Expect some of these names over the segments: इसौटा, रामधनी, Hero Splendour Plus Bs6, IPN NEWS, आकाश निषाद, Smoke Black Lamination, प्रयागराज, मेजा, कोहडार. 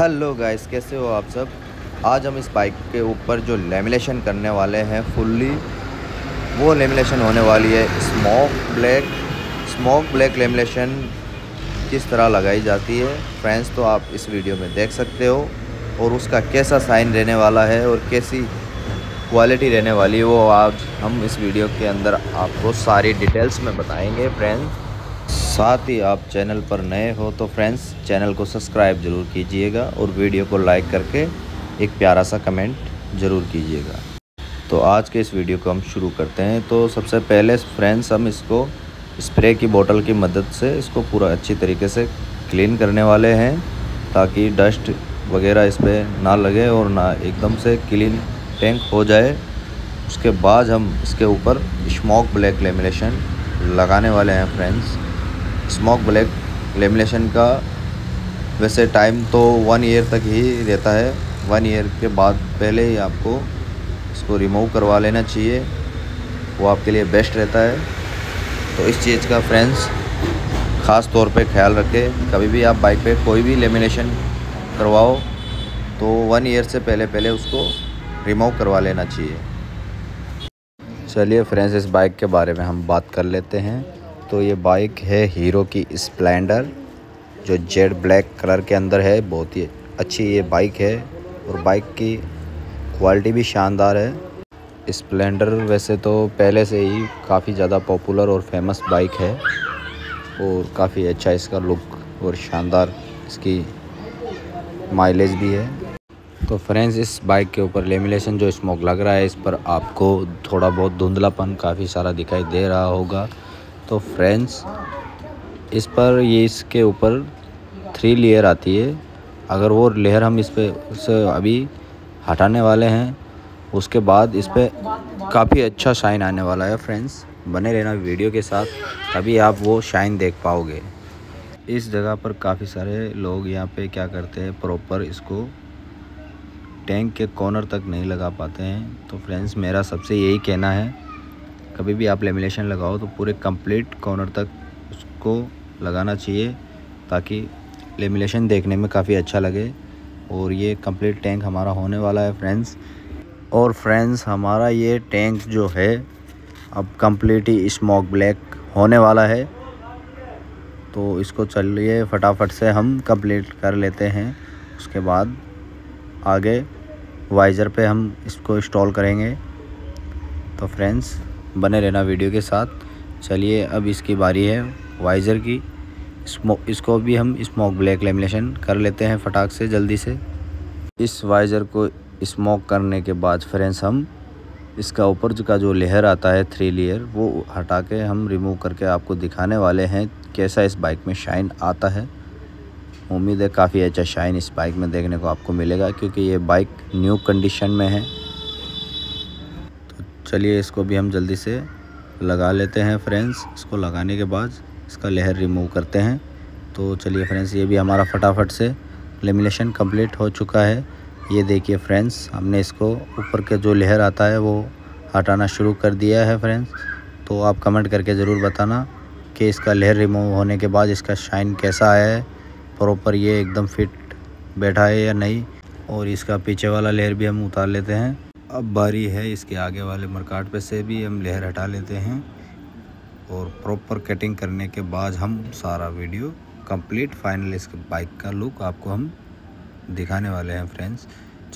Hello guys, कैसे हो आप सब। आज हम इस बाइक के ऊपर जो लेमिनेशन करने वाले हैं फुल्ली, वो लेमिनेशन होने वाली है स्मोक ब्लैक लेमिनेशन किस तरह लगाई जाती है फ्रेंड्स, तो आप इस वीडियो में देख सकते हो। और उसका कैसा साइन रहने वाला है और कैसी क्वालिटी रहने वाली है, वो आज हम इस वीडियो के अंदर आपको सारी डिटेल्स में बताएँगे फ्रेंड्स। साथ ही आप चैनल पर नए हो तो फ्रेंड्स चैनल को सब्सक्राइब ज़रूर कीजिएगा और वीडियो को लाइक करके एक प्यारा सा कमेंट ज़रूर कीजिएगा। तो आज के इस वीडियो को हम शुरू करते हैं। तो सबसे पहले फ्रेंड्स हम इसको स्प्रे की बोतल की मदद से इसको पूरा अच्छी तरीके से क्लीन करने वाले हैं ताकि डस्ट वगैरह इस पर ना लगे और ना एकदम से क्लीन टैंक हो जाए। उसके बाद हम इसके ऊपर स्मोक ब्लैक लेमिनेशन लगाने वाले हैं फ्रेंड्स। स्मोक ब्लैक लेमिनेशन का वैसे टाइम तो 1 ईयर तक ही रहता है। 1 ईयर के बाद पहले ही आपको इसको रिमूव करवा लेना चाहिए, वो आपके लिए बेस्ट रहता है। तो इस चीज़ का फ्रेंड्स ख़ास तौर पे ख्याल रखें। कभी भी आप बाइक पे कोई भी लेमिनेशन करवाओ तो 1 ईयर से पहले उसको रिमूव करवा लेना चाहिए। चलिए फ्रेंड्स, इस बाइक के बारे में हम बात कर लेते हैं। तो ये बाइक है हीरो की स्प्लेंडर, जो जेड ब्लैक कलर के अंदर है। बहुत ही अच्छी ये बाइक है और बाइक की क्वालिटी भी शानदार है। स्प्लेंडर वैसे तो पहले से ही काफ़ी ज़्यादा पॉपुलर और फेमस बाइक है और काफ़ी अच्छा इसका लुक और शानदार इसकी माइलेज भी है। तो फ्रेंड्स, इस बाइक के ऊपर लेमिनेशन जो स्मोक लग रहा है, इस पर आपको थोड़ा बहुत धुंधलापन काफ़ी सारा दिखाई दे रहा होगा। तो फ्रेंड्स, इस पर ये इसके ऊपर 3 लेयर आती है। अगर वो लेयर हम इस पर उसे अभी हटाने वाले हैं, उसके बाद इस पर काफ़ी अच्छा शाइन आने वाला है फ्रेंड्स। बने रहना वीडियो के साथ, तभी आप वो शाइन देख पाओगे। इस जगह पर काफ़ी सारे लोग यहाँ पे क्या करते हैं, प्रॉपर इसको टैंक के कॉर्नर तक नहीं लगा पाते हैं। तो फ्रेंड्स, मेरा सबसे यही कहना है, कभी भी आप लेमिनेशन लगाओ तो पूरे कंप्लीट कॉर्नर तक उसको लगाना चाहिए ताकि लेमिनेशन देखने में काफ़ी अच्छा लगे। और ये कंप्लीट टैंक हमारा होने वाला है फ्रेंड्स। और फ्रेंड्स, हमारा ये टैंक जो है अब कंप्लीट ही स्मोक ब्लैक होने वाला है। तो इसको चलिए फटाफट से हम कंप्लीट कर लेते हैं। उसके बाद आगे वाइजर पे हम इसको इंस्टॉल करेंगे। तो फ्रेंड्स, बने रहना वीडियो के साथ। चलिए, अब इसकी बारी है वाइज़र की। इसको भी हम स्मोक ब्लैक लेमिनेशन कर लेते हैं फटाक से, जल्दी से। इस वाइज़र को स्मोक करने के बाद फ्रेंड्स, हम इसका ऊपर का जो लेयर आता है 3 लेयर, वो हटा के हम रिमूव करके आपको दिखाने वाले हैं कैसा इस बाइक में शाइन आता है। उम्मीद है काफ़ी अच्छा शाइन इस बाइक में देखने को आपको मिलेगा, क्योंकि ये बाइक न्यू कंडीशन में है। चलिए, इसको भी हम जल्दी से लगा लेते हैं फ्रेंड्स। इसको लगाने के बाद इसका लेयर रिमूव करते हैं। तो चलिए फ्रेंड्स, ये भी हमारा फटाफट से लेमिनेशन कंप्लीट हो चुका है। ये देखिए फ्रेंड्स, हमने इसको ऊपर के जो लेयर आता है वो हटाना शुरू कर दिया है फ्रेंड्स। तो आप कमेंट करके ज़रूर बताना कि इसका लेयर रिमूव होने के बाद इसका शाइन कैसा है, प्रॉपर ये एकदम फिट बैठा है या नहीं। और इसका पीछे वाला लेयर भी हम उतार लेते हैं। अब बारी है इसके आगे वाले मर्काट पे से भी हम लेयर हटा लेते हैं और प्रॉपर कटिंग करने के बाद हम सारा वीडियो कंप्लीट फाइनल इसके बाइक का लुक आपको हम दिखाने वाले हैं फ्रेंड्स।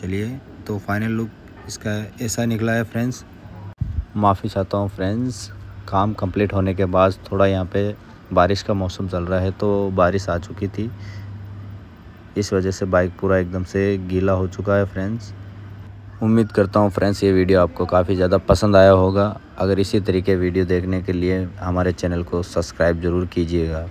चलिए, तो फाइनल लुक इसका ऐसा निकला है फ्रेंड्स। माफ़ी चाहता हूँ फ्रेंड्स, काम कंप्लीट होने के बाद थोड़ा यहाँ पे बारिश का मौसम चल रहा है, तो बारिश आ चुकी थी, इस वजह से बाइक पूरा एकदम से गीला हो चुका है फ्रेंड्स। उम्मीद करता हूँ फ्रेंड्स, ये वीडियो आपको काफ़ी ज़्यादा पसंद आया होगा। अगर इसी तरीके वीडियो देखने के लिए हमारे चैनल को सब्सक्राइब ज़रूर कीजिएगा।